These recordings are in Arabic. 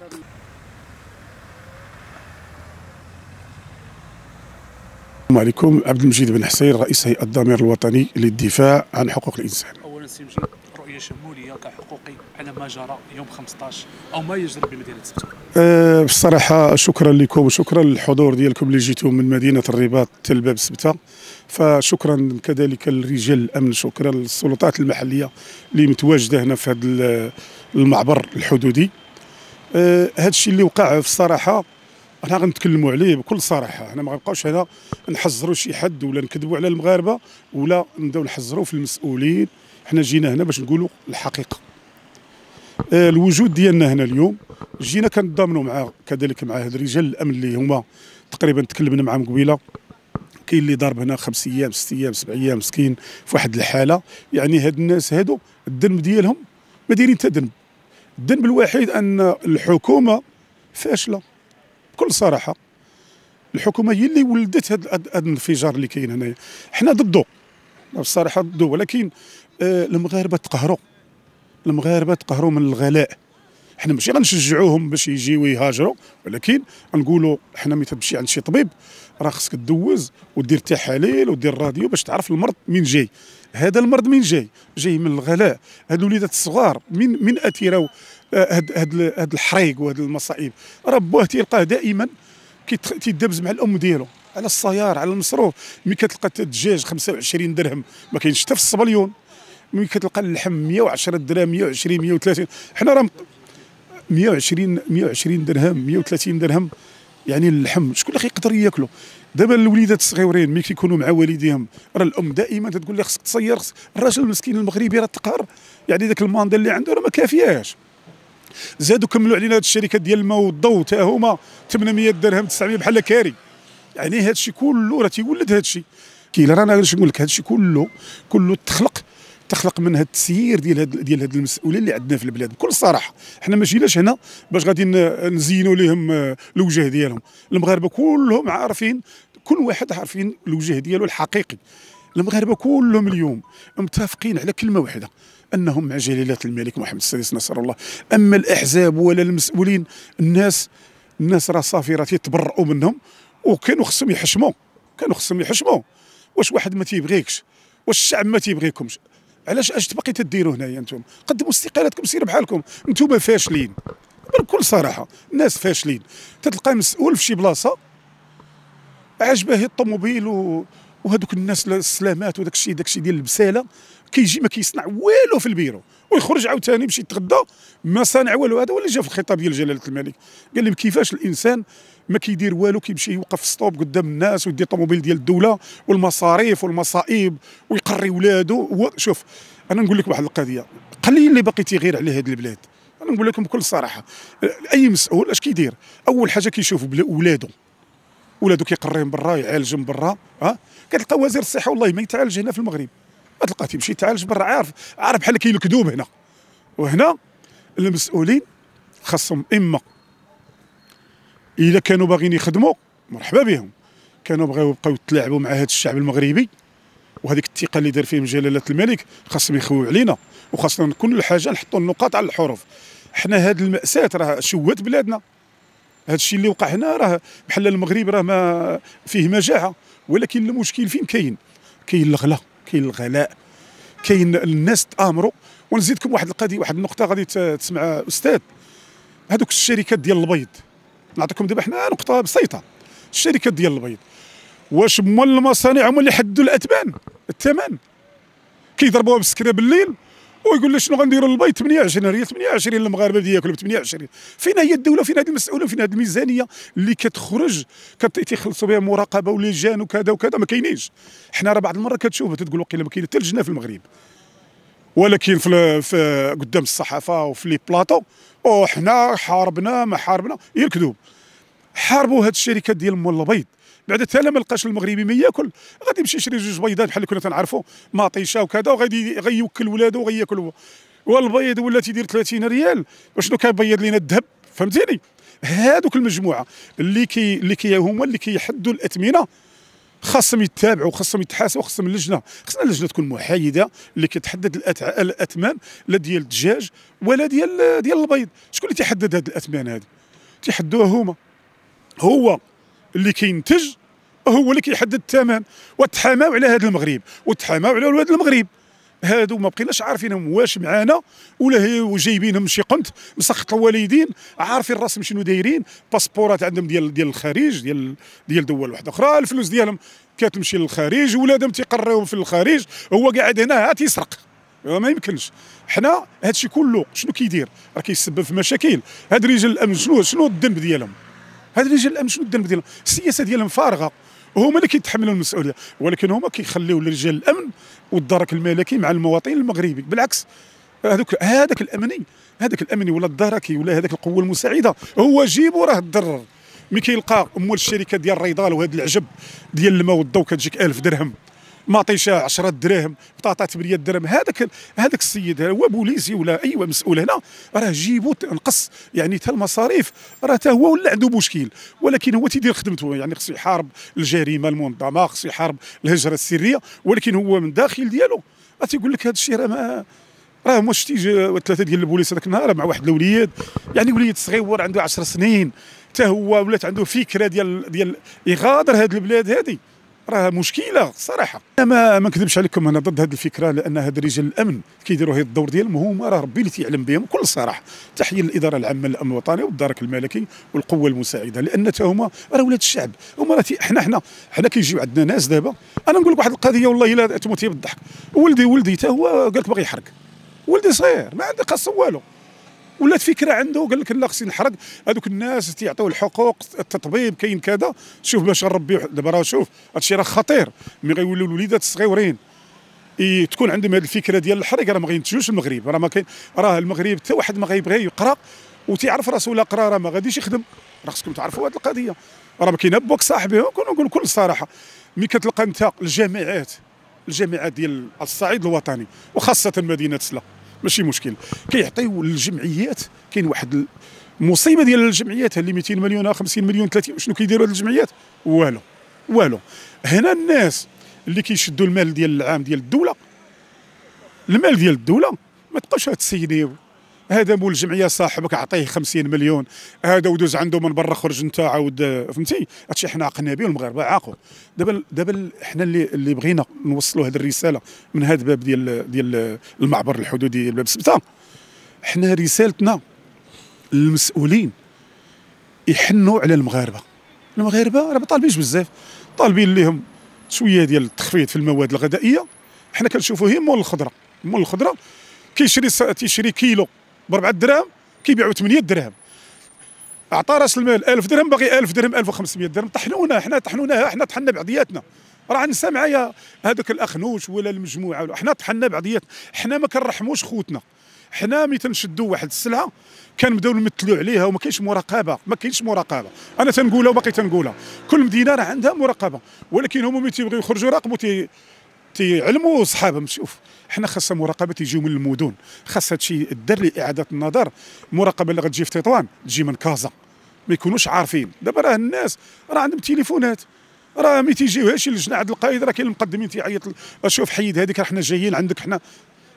السلام عليكم. عبد المجيد بن حسين، رئيس هيئة الضمير الوطني للدفاع عن حقوق الإنسان. أولا سي مجيد، رؤية شمولية كحقوقي على ما جرى يوم 15 أو ما يجري بمدينة سبتة. بصراحة شكرا لكم وشكرا للحضور ديالكم اللي جيتوا من مدينة الرباط حتى لباب سبتة، فشكرا كذلك لرجال الأمن، شكرا للسلطات المحلية اللي متواجدة هنا في هذا المعبر الحدودي. هذا الشيء اللي وقع بصراحة احنا غنتكلموا عليه بكل صراحه، احنا ما غنبقاوش هنا نحزروا شي حد ولا نكذبوا على المغاربه ولا نبداو نحزروا في المسؤولين. احنا جينا هنا باش نقولوا الحقيقه. الوجود ديالنا هنا اليوم جينا كنتضامنوا مع كذلك مع هاد رجال الامن اللي هما تقريبا تكلمنا معهم قبيله. كاين اللي ضرب هنا 5 ايام 6 ايام 7 ايام مسكين في واحد الحاله، يعني هاد الناس هادو الذنب ديالهم ما دايرين حتى ذنب. الذنب الوحيد ان الحكومه فاشله بكل صراحه. الحكومه هي اللي ولدت هذا الانفجار اللي كاين هنايا. حنا ضده بصراحه ضده، ولكن المغاربه تقهروا، المغاربه تقهروا من الغلاء. حنا ماشي غنشجعوهم باش يجيو يهاجروا، ولكن نقولوا حنا ملي تمشي عند شي طبيب راه خصك تدوز ودير تحاليل ودير راديو باش تعرف المرض من جاي. هذا المرض من جاي؟ جاي من الغلاء. هاد الوليدات الصغار من اثيروا هاد الحريق وهاد المصائب، راه بوه تلقاه دائما تيدبز مع الام ديالو على السيار على المصروف. ملي كتلقى الدجاج 25 درهم ما كاينش حتى في الصبليون، ملي كتلقى اللحم 110 درهم 120 130، حنا راه 120 درهم 130 درهم يعني اللحم شكون اللي يقدر ياكله؟ دابا الوليدات الصغيورين ملي كيكونوا مع والديهم راه الام دائما تقول لي خصك تصير. الراجل المسكين المغربي راه تقهر، يعني ذاك الماندا اللي عنده راه ما كافياش. زادوا كملوا علينا هاد الشركات ديال الماء والضوء تا هما 800 درهم 900 بحال كاري، يعني هاد الشيء كله راه تيولد هاد الشيء. كاين رانا باش نقول لك هاد الشيء كله تخلق من هاد التسيير ديال هاد المسؤولين اللي عندنا في البلاد بكل صراحه. حنا ما جيناش هنا باش غادي نزينوا لهم الوجه ديالهم. المغاربه كلهم عارفين، كل واحد عارفين الوجه ديالو الحقيقي. المغاربه كلهم اليوم متفقين على كلمه واحده، انهم مع جلاله الملك محمد السادس نصر الله. اما الاحزاب ولا المسؤولين، الناس راه صافي راه تيتبرؤوا منهم، وكانوا خصهم يحشموا، واش واحد ما تيبغيكش؟ واش الشعب ما تيبغيكمش؟ علاش اش باقي تديروا هنايا؟ انتم قدموا استقالاتكم، سيروا بحالكم، انتم فاشلين بكل صراحه. الناس فاشلين. تتلقى مسؤول في شي بلاصه عجبه الطوموبيل وهذوك الناس السلامات وداك الشيء ديال البساله، كيجي ما كيصنع والو في البيرو، ويخرج عاوتاني باش يتغدى ما صانع والو. هذا هو اللي جا في الخطاب ديال جلاله الملك، قال لهم كيفاش الانسان ما كيدير والو كيمشي يوقف في السطوب قدام الناس ويدي الطوموبيل ديال الدوله والمصاريف والمصائب ويقري ولادو. شوف انا نقول لك واحد القضيه، قليل اللي باقي تيغير عليه هذه البلاد. انا نقول لكم بكل صراحه، اي مسؤول اش كيدير؟ اول حاجه كيشوف ولادو، ولادو كيقريهم برا يعالجهم برا. كتلقى وزير الصحه والله ما يتعالج هنا في المغرب، ما تلقاه تيمشي يتعالج برا. عارف بحال كاين الكذوب هنا. وهنا المسؤولين خاصهم اما اذا كانوا باغيين يخدموا مرحبا بهم، كانوا بغاو يبقاو يتلاعبوا مع هذا الشعب المغربي وهذيك الثقه اللي دار فيهم جلاله الملك، خاصهم يخويو علينا، وخاصنا كل حاجه نحطوا النقاط على الحروف. حنا هذه المأساة راه شوهت بلادنا. هذا الشيء اللي وقع هنا راه بحال المغرب راه ما فيه مجاعه، ولكن المشكل فين كاين؟ كاين الغلاء، كاين الغلاء، كاين الناس تآمروا. ونزيدكم واحد القضيه، واحد النقطه غادي تسمع استاذ. هذوك الشركات ديال البيض، نعطيكم دابا حنا نقطه بسيطه. الشركات ديال البيض واش هما المصانع هما اللي حددوا الثمن؟ كيضربوها بالسكره بالليل ويقول لي شنو غنديروا للبيض 28 ريال 28 المغاربه بدي ياكلوا ب 28. فين هي الدوله؟ فين هاد المسؤولين؟ فين هاد الميزانيه اللي كتخرج كتخلصوا بها مراقبه ولجان وكذا وكذا؟ ما كاينينش. حنا راه بعض المره كتشوف تتقول وقيله ما كاين حتى لجنه في المغرب، ولكن في قدام الصحافه وفي لي بلاطو وحنا حاربنا ما حاربنا. هي الكذوب. حاربوا هاد الشركات ديال مول البيض، بعد حتى ما لقاش المغربي ما ياكل غادي يمشي يشري 2 بيضات بحال اللي كنا تنعرفوا ماطيشه وكذا، وغادي غيوكل ولادو وغياكلوا. والبيض ولا تيدير 30 ريال، وشنو كيبيض لينا؟ الذهب. فهمتيني؟ هادوك المجموعه اللي هما اللي كيحدوا الاثمنه خاصهم يتابعوا، خاصهم يتحاسبوا، خاصهم اللجنه، خصنا اللجنه تكون محايده اللي كتحدد الاثمان لا ديال الدجاج ولا ديال البيض. شكون اللي تيحدد هاد الاثمان هادي؟ تيحدوها هما. هو اللي كينتج هو اللي كيحدد الثمن، وتحاماو على هذا المغرب وتحاماو على ولاد المغرب. هادو ما بقيناش عارفينهم واش معانا ولا هي جايبينهم شي قنت مسخط الوالدين، عارفين راسهم شنو دايرين، باسبورات عندهم ديال الخارج، ديال دول واحده اخرى، الفلوس ديالهم كتمشي للخارج، ولادهم تيقراو في الخارج، هو قاعد هنا عاد تيسرق. ما يمكنش. حنا هادشي كله شنو كيدير؟ راه كيسبب في مشاكل. هاد رجال الامن شنو الذنب ديالهم؟ هاد رجال الامن شنو الذنب ديالهم؟ السياسه ديالهم فارغه، هما اللي كيتحملوا المسؤوليه، ولكن هما كيخليوا لرجال الامن والدرك الملكي مع المواطن المغربي. بالعكس هذاك الامني ولا الدركي ولا هذاك القوه المساعده هو جيبو راه تضرر. ملي كيلقى اموال الشركات ديال الريضال وهذا العجب ديال الماء والضوء كتجيك 1000 درهم، مطيشه 10 دراهم، بطاطا 8 درهم، هذاك السيد هو بوليسي ولا اي مسؤول هنا راه جيبو تنقص، يعني حتى المصاريف راه حتى هو ولا عنده مشكل، ولكن هو تيدير خدمته، يعني خصو يحارب الجريمه المنظمه، خصو يحارب الهجره السريه، ولكن هو من داخل ديالو راه تيقول لك هذا الشيء راه ما شتي 3 ديال البوليس هذاك النهار مع واحد الوليد، يعني وليد صغير عنده 10 سنين، حتى هو ولات عنده فكره ديال يغادر هذه البلاد هذه. راه مشكله صراحه. انا ما نكذبش عليكم، انا ضد هذه الفكره، لان هاد رجال الامن كيديروا هاد الدور ديالهم، هما راه ربي اللي تيعلم بهم بكل صراحه. تحيه للاداره العامه للامن الوطني والدرك الملكي والقوه المساعده، لان حتى هما راه ولاد الشعب، هما راه حنا كيجيو عندنا ناس دابا. انا نقول لك واحد القضيه والله الا تموتي بالضحك. ولدي حتى هو قال لك باغي يحرق، ولدي صغير ما عنده قصه والو، ولات فكره عنده قال لك لا خصني نحرق. هذوك الناس تيعطيو الحقوق، التطبيب كاين كذا، شوف باش نربي. دابا راه شوف هادشي راه خطير، ملي غيوليو الوليدات الصغيورين تكون عندهم هذه الفكره ديال الحرق راه ما غينتجوش المغرب. راه ما كاين، راه المغرب حتى واحد ما غيبغي يقرا وتيعرف راسو لا قرا راه ما غاديش يخدم. راه خصكم تعرفوا هذه القضيه، راه ما كاين بوك صاحبي. كنقول بكل صراحه ملي كتلقى انت الجامعات ديال الصعيد الوطني وخاصه مدينه سلا ماشي مشكل، كيعطيو للجمعيات. كاين واحد المصيبه ديال الجمعيات اللي 200 مليون 50 مليون 30، شنو كيديروا هاد الجمعيات؟ والو. هنا الناس اللي كيشدوا المال ديال العام ديال الدوله، المال ديال الدوله ما تبقاوش تسيديو هذا مول الجمعيه صاحبك عطيه 50 مليون هذا ودوز عنده من برا، خرج انت عاود، فهمتي؟ هادشي حنا عقلنا به والمغاربه عاقوا. دابا حنا اللي بغينا نوصلوا هذه الرساله من هذا الباب ديال المعبر الحدودي باب سبتة، حنا رسالتنا للمسؤولين يحنوا على المغاربه. المغاربه راه ما طالبينش بزاف، طالبين لهم شويه ديال التخفيض في المواد الغذائيه. حنا كنشوفوا هي مول الخضره تيشري كيلو ب4 دراهم كيبيعوا 8 دراهم، عطى راس المال 1000 درهم باغي 1000 درهم 1500 درهم. طحنونا حنا طحنا بعضياتنا. راه نسى معايا هذاك الاخنوش ولا المجموعه، حنا طحنا بعضياتنا، حنا ما كنرحموش خوتنا. حنا ملي تنشدوا واحد السلعه كنبداو نمثلوا عليها وما كاينش مراقبه، انا تنقولها وباقي تنقولها، كل مدينه راه عندها مراقبه، ولكن هما ملي تيبغيو يخرجوا راقبوا تيعلموا صحابهم. شوف حنا خاصه مراقبه تيجيو من المدن، خاص هادشي الدار لاعاده النظر. المراقبه اللي غتجي في تطوان تجي من كازا، ما يكونوش عارفين. دابا راه الناس راه عندهم تليفونات، راه ملي تيجيو هاشي للجنه عند القائد راه كاين المقدمين تيعيط شوف حيد هذيك، حنا جايين عندك.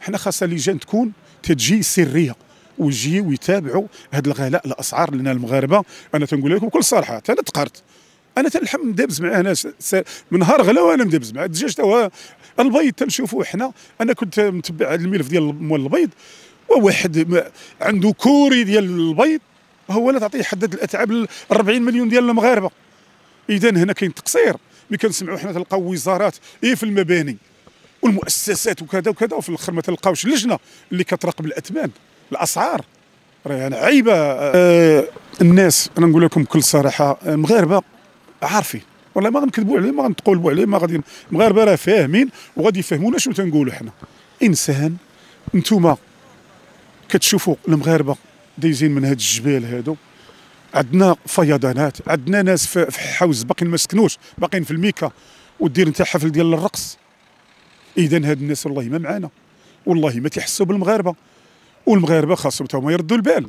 حنا خاصه لجان تكون تجي سريه ويجيو ويتابعوا هاد الغلاء الاسعار لنا المغاربه. انا تنقول لكم بكل صراحه، حتى انا تقهرت، انا تنلحم ندابز معاه، انا من نهار غلا وانا ندابز معاه. الدجاج تا البيض تنشوفوه حنا، انا كنت متبع الملف ديال مول البيض، وواحد عنده كوري ديال البيض هو اللي تعطيه يحدد الاتعاب ل 40 مليون ديال المغاربه. اذا هنا كاين تقصير. ملي كنسمعوا حنا تلقاو وزارات في المباني والمؤسسات وكذا وكذا، وفي الاخر ما تلقاوش لجنه اللي كتراقب الاثمان الاسعار. راه يعني عيبه. الناس انا نقول لكم بكل صراحه، المغاربه عارفين والله، ما غنكذبوا عليه، ما غنتقولوا عليه، ما غادي. المغاربه راه فاهمين وغادي يفهمونا شنو تنقولوا حنا. انسان نتوما كتشوفوا المغاربه دايزين من هاد الجبال هادو، عندنا فيضانات، عندنا ناس في حوز باقي ما سكنوش، باقيين في الميكا، ودير انت حفل ديال الرقص. اذا هاد الناس والله ما معانا، والله ما تيحسوا بالمغاربه، والمغاربه خاصهم تا هما يردوا البال.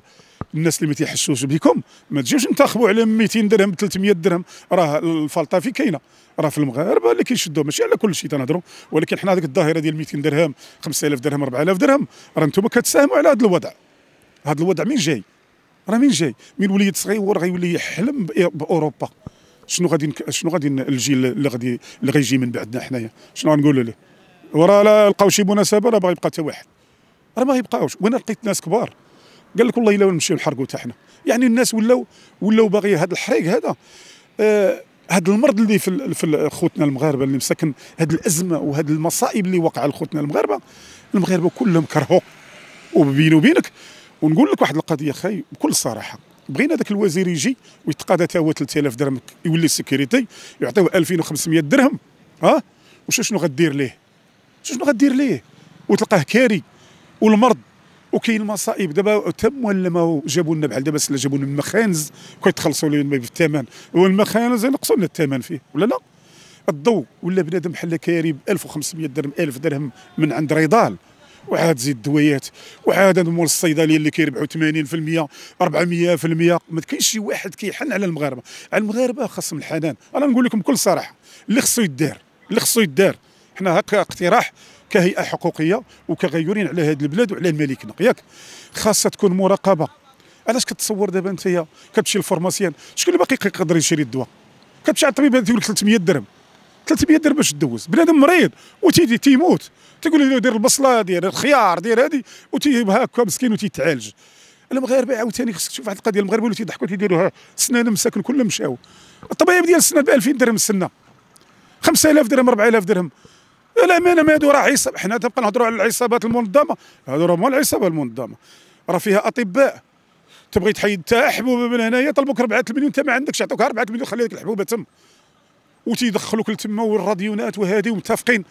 الناس اللي ما تيحسوش بكم ما تجيوش نتاخبوا على 200 درهم 300 درهم، راه الفلطه في كاينه، راه في المغاربه اللي كيشدوها، ماشي على كل شيء تنهضروا، ولكن حنا هذيك الظاهره ديال 200 درهم 5000 درهم 4000 درهم راه انتم كتساهموا على هذا الوضع. هذا الوضع مين جاي؟ راه مين جاي؟ من وليد صغير غيولي يحلم باوروبا. شنو غادي الجيل اللي غيجي من بعدنا حنايا شنو غنقولوا له؟ وراه لا لقاو شي مناسبه راه باغي يبقى حتى واحد، راه ما غيبقاوش. وانا لقيت ناس كبار قال لك والله الا نمشيو نحرقوا حتى حنا، يعني الناس ولاو باغي هذا الحريق هذا، هذا المرض اللي في خوتنا المغاربه اللي مساكن، هذه الازمه وهذه المصائب اللي وقع لخوتنا المغاربه كلهم كرهوا. وبيني وبينك ونقول لك واحد القضيه خاي بكل صراحه، بغينا ذاك الوزير يجي ويتقاضى تا هو 3000 درهم يولي السكيورتي يعطيه 2500 درهم، ها وشنو غدير ليه؟ شنو غدير ليه؟ وتلقاه كاري والمرض وكاين المصائب. دابا تم ولا ما جابوا لنا بحال دابا سلا جابوا لنا المخانز كيتخلصوا لنا بالثمن، والمخانز ينقصوا لنا الثمن فيه ولا لا؟ الضوء ولا بنادم بحال كاري ب 1500 درهم 1000 درهم من عند ريضال، وعاد زيد الدويات، وعاد مول الصيدليه اللي كيربحوا 80% 400%. ما كاينش شي واحد كيحن على المغاربه، على المغاربه خاصهم الحنان. انا نقول لكم بكل صراحه اللي خصو يدار حنا هكا اقتراح كهيئه حقوقيه وكغيورين على هذه البلاد وعلى ملكنا، ياك خاصها تكون مراقبه. علاش كتصور دابا انت كتمشي للفورماسيان شكون اللي باقي كيقدر يشري الدواء؟ كتمشي على الطبيب تيقول لك 300 درهم باش تدوز، بنادم مريض وتيدي تيموت، تقول له دير البصله دير الخيار دير هذه وتيبها هكا مسكين وتيتعالج. المغاربه عاوتاني خصك تشوف واحد القضيه، المغاربه اللي تيضحكوا تيديروا السنان مساكن كلهم مشاو، الطبيب ديال السنان ب 2000 درهم السنه 5000 درهم 4000 درهم. لا مانا ما هادو راه عصابة، حنا تبقى نهضروا على العصابات المنظمه، هادو راه هما العصابه المنظمه، راه فيها اطباء. تبغي تحيد تا حبوبه من هنايا طلبوك 4 مليون، انت ما عندكش يعطوك 4 مليون، خلي لك الحبوبه تم وتيدخلوك لتما والراديونات وهذه. متفقين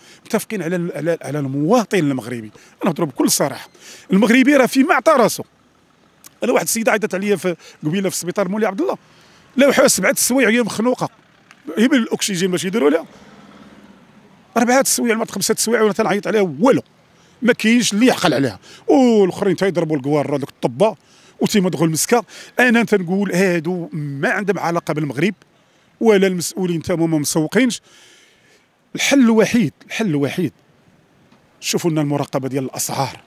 على المواطن المغربي. انا نهضر بكل صراحه، المغربي راه في معطى راسو. انا واحد السيده عيطت عليا في قبيله في السبيطار مولي عبد الله، لوحوها 7 سوايع وهي مخنوقه، هي بالاكسجين باش يديروا لها 4 سوايع ولا 5 سوايع، وانا تنعيط عليها والو، ما كاينش اللي يعقل عليها. والاخرين تيضربوا الكوار هذوك الطبه وتيمضغوا المسكه. انا تنقول هادو ما عندهم علاقه بالمغرب ولا المسؤولين تاعهم، هما مسوقينش. الحل الوحيد شوفوا لنا المراقبه ديال الاسعار،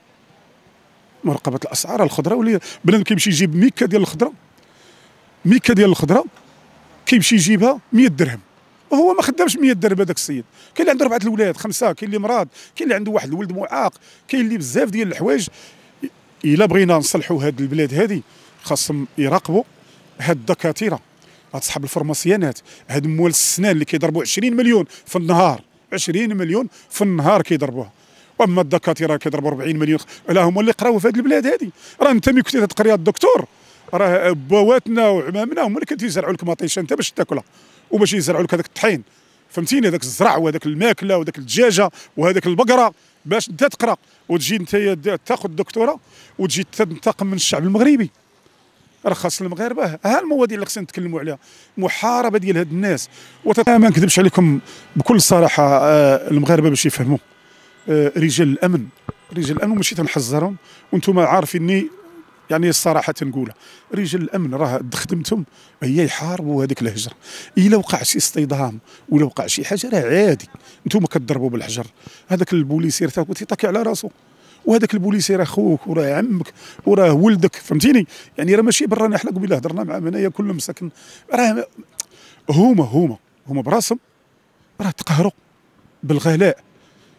مراقبه الاسعار الخضراء. ولا بنادم كيمشي يجيب ميكه ديال الخضراء كيمشي يجيبها 100 درهم، وهو ما خدامش 100 درهم. هذاك السيد كاين اللي عنده 4 ولاد 5، كاين اللي مراد، كاين اللي عنده واحد الولد معاق، كاين اللي بزاف ديال الحوايج. الا بغينا نصلحوا هذه البلاد هذه خاصهم يراقبوا هاد الدكاتره، هاد صحاب الفرماسيانات، هاد موال السنان اللي كيضربوا 20 مليون في النهار، 20 مليون في النهار كيضربوها. واما الدكاتره كيضربوا 40 مليون، لا هما اللي قراو في هاد البلاد هذه. راه انت ملي كنتي تقري الدكتور راه بواتنا وعمامنا هما اللي كانوا يزرعوا لك مطيشه انت باش تاكلها، وباش يزرعوا لك هذاك الطحين، فهمتيني، هذاك الزرع وهذاك الماكله وهذاك الدجاجه وهذاك البقره باش انت تقرا وتجي انت تاخذ دكتوره وتجي تنتقم من الشعب المغربي. راه خاص المغاربه ها المواضيع اللي خصنا نتكلموا عليها، محاربه ديال هاد الناس. ما نكذبش عليكم بكل صراحه، المغاربه باش يفهموا، رجال الامن ماشي تنحذرهم، وانتم عارفيني يعني الصراحه تنقولها، رجال الامن راه خدمتهم هي يحاربوا هذيك الهجره. الا وقع شي استضام ولا وقع شي حاجه راه عادي، انتم كتضربوا بالحجر، هذاك البوليسي راه تيطاكي على راسو، وهذاك البوليسي راه خوك وراه عمك وراه ولدك، فهمتيني، يعني راه ماشي برانا حنا. قبيله هضرنا مع منايا كلهم ساكن، راه هما براسهم راه تقهروا بالغلاء.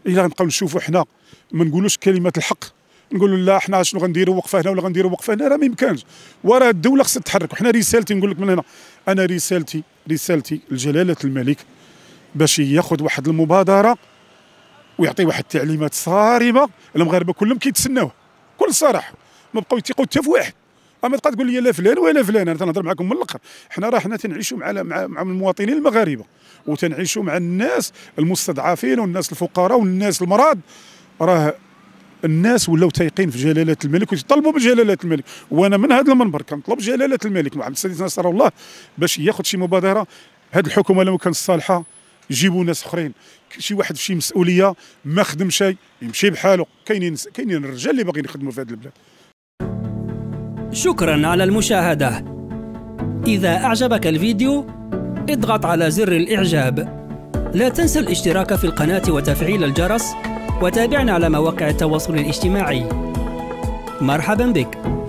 الا غنبقاو نشوفوا حنا ما نقولوش كلمه الحق، نقولوا لا حنا شنو غنديروا وقفه هنا ولا غنديروا وقفه هنا، راه ما يمكنش. وراه الدوله خصها تتحرك. وحنا رسالتي نقول لك من هنا، انا رسالتي لجلاله الملك باش ياخذ واحد المبادره ويعطي واحد التعليمات صارمه. المغاربه كلهم كيتسناوه بكل صراحه، ما بقاو يثقوا حتى في واحد. اما تبقى تقول لي لا فلان ولا فلان، انا تنهضر معكم من الاخر، حنا راه حنا تنعيشوا مع المواطنين المغاربه، وتنعيشوا مع الناس المستضعفين والناس الفقراء والناس المرض. راه الناس ولاو تايقين في جلاله الملك ويطالبوا بجلاله الملك، وانا من هذا المنبر كنطلب جلاله الملك محمد السادس نصره الله باش ياخذ شي مبادره. هذه الحكومه لو كانت صالحه يجيبوا ناس اخرين، شي واحد في شي مسؤوليه ما خدم شي يمشي بحاله. كاينين الرجال اللي باغيين يخدموا في هذه البلاد. شكراً على المشاهدة. إذا أعجبك الفيديو اضغط على زر الإعجاب. لا تنسى الاشتراك في القناة وتفعيل الجرس، وتابعنا على مواقع التواصل الاجتماعي. مرحباً بك.